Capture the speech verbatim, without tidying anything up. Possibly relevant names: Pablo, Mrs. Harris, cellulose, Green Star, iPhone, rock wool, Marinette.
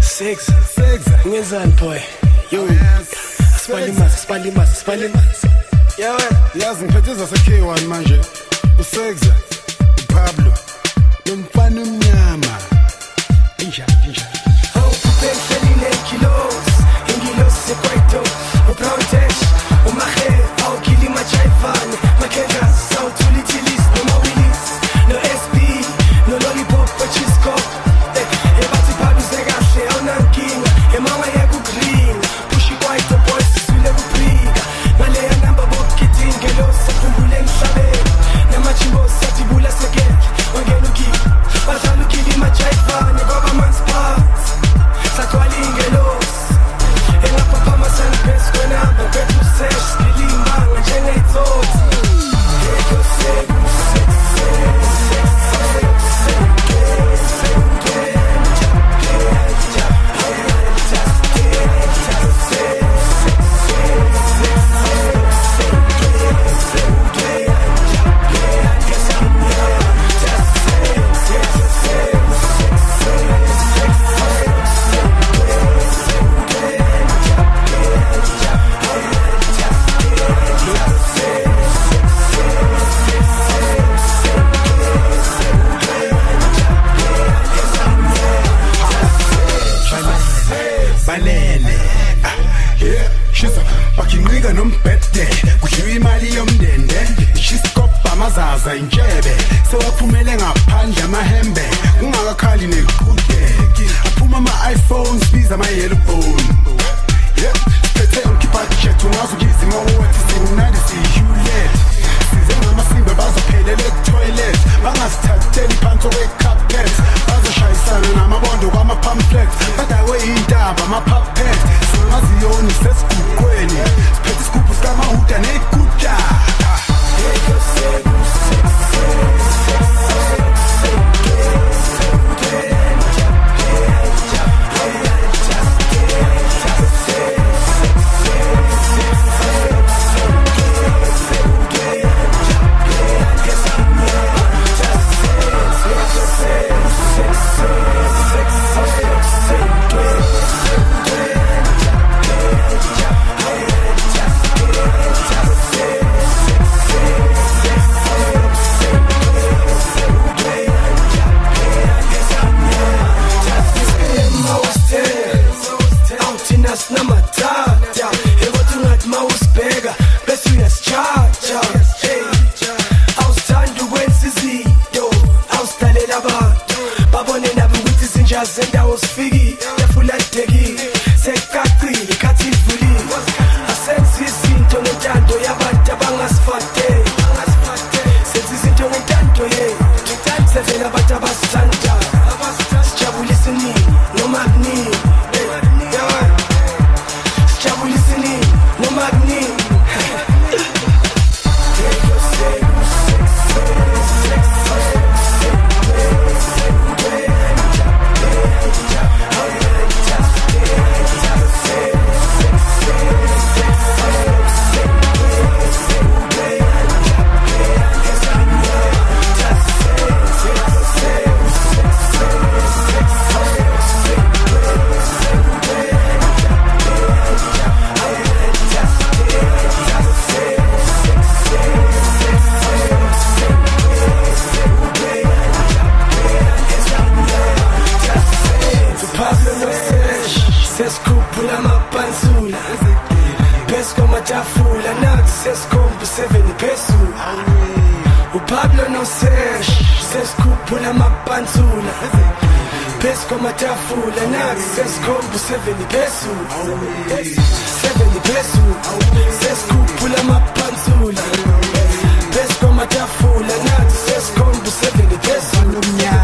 Six, six. Ngezani boy? Yo. Spali mas, spali mas, spali mas. Yeah. Yazi ngiphethe zase K one manje. Six. Pablo. Nomfana umnyama. Inja, inja. Oh, penselile kilos. Ingilos sequito. O protege. O mahe. Au kilima chaifani. Makenda sautuli tilis no mobilis. No S P. No lollipop but she's got. So I put my leg up under my handbag. I'm not calling it good bag. I put my iPhone, squeeze my earphone. Yeah, today I'm keep a check. When I was giving my word, it's in ninety you let. Since I'm a singer, I'm a pale toilet. I'm a start telling pants away carpet. I'm a shy son and I'm a wonder, I'm a pamphlet. But I weigh it up, I'm a puppet. So I'm the only first good queen. Petty scoop is got my hood and it good job. And I was figgy, the full and teggy. Say, Katri, Katri, Fully. I said, this is into the Tanto, Yabata Bangas Fate. Said, this is into the Tanto, eh? The Tanto, the Batabas Santa. Schabu listening, no magni. Schabu listening, no magni. Pablo no sesh, says kupula mapanzula. Pesco matafula, nak says kombu seventy pesu. Seventy pesu, says kupula mapanzula. Pesco matafula, nak says kombu seventy pesu.